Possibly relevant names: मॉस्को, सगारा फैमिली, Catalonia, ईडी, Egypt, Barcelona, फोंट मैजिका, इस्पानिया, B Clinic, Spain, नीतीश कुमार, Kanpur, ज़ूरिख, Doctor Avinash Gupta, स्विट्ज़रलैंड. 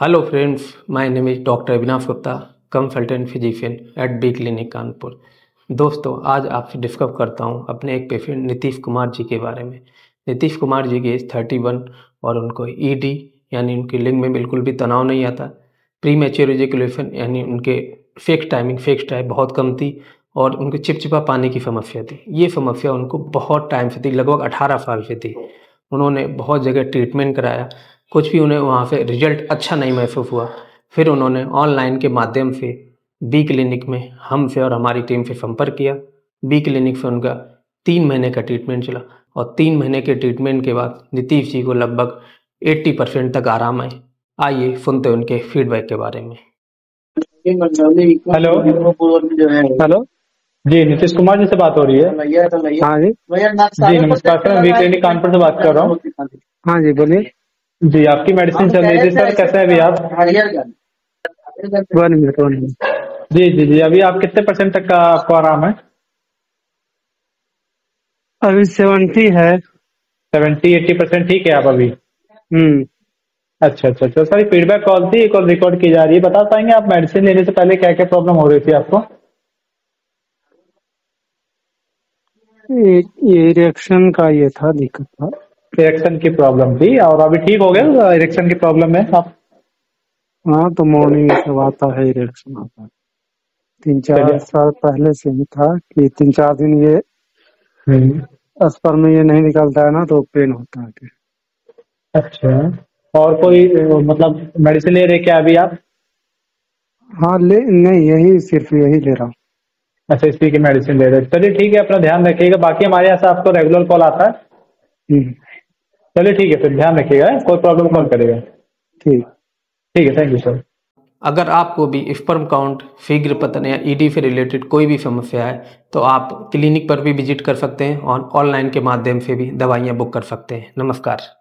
Hello friends, my name is doctor Avinash Gupta, consultant physician at B clinic Kanpur. दोस्तों, आज आपसे discuss करता हूं अपने एक पेशेंट नीतीश कुमार जी के बारे में। नीतीश कुमार जी की एज 31 और उनको ईडी यानी उनकी लिंग में बिल्कुल भी तनाव नहीं आता। प्रीमेच्योर इजैकुलेशन यानी उनके सेक्स टाइम बहुत कम थी और उनको चिपचिपा पानी की समस्या थी। ये समस्या उनको बहुत टाइम से थी, लगभग 18 साल से थी। उन्होंने बहुत जगह ट्रीटमेंट कराया, कुछ भी उन्हें वहाँ से रिजल्ट अच्छा नहीं महसूस हुआ। फिर उन्होंने ऑनलाइन के माध्यम से बी क्लिनिक में हमसे और हमारी टीम से संपर्क किया। बी क्लिनिक से उनका 3 महीने का ट्रीटमेंट चला और 3 महीने के ट्रीटमेंट के बाद नीतीश जी को लगभग 80% तक आराम आए। आइए सुनते हैं उनके फीडबैक के बारे में। हेलो जी, नीतीश कुमार जी से बात हो रही है? हाँ जी जी, नमस्कार सर, बी क्लिनिक कानपुर से बात कर रहा हूँ। हाँ जी, बोलिए जी। आपकी मेडिसिन चल रही थी सर, कैसे हैं अभी आप? 1 मिनट। जी जी जी, अभी आप कितने % तक का आपको आराम है? अभी 70 है, 70-80%। ठीक है आप अभी? अच्छा, सर फीडबैक कॉल थी, एक और रिकॉर्ड की जा रही है। बता पाएंगे आप मेडिसिन लेने से पहले क्या क्या प्रॉब्लम हो रही थी आपको? इरेक्शन का ये था, दिक्कत था, इरेक्शन की प्रॉब्लम थी। और अभी ठीक हो गया? इरेक्शन की प्रॉब्लम है आप? हाँ, तो मॉर्निंग से आता है, इरेक्शन आता है। 3-4 साल पहले से ही था कि 3-4 दिन ये अस्पर में ये नहीं निकलता है ना, तो पेन होता है। अच्छा, और कोई मतलब मेडिसिन ले रहे क्या अभी आप? हाँ, नहीं, यही सिर्फ यही ले रहा हूँ। अच्छा, इसी की मेडिसिन ले रहे। चलिए ठीक है, अपना ध्यान रखिएगा। बाकी हमारे यहाँ से आपको रेगुलर कॉल आता है। चलिए ठीक है, फिर ध्यान रखिएगा, कोई प्रॉब्लम कॉल करेगा। ठीक ठीक है, थैंक यू सर। अगर आपको भी स्पर्म काउंट, शीघ्र पतन या ईडी से रिलेटेड कोई भी समस्या है तो आप क्लिनिक पर भी विजिट कर सकते हैं और ऑनलाइन के माध्यम से भी दवाइयाँ बुक कर सकते हैं। नमस्कार।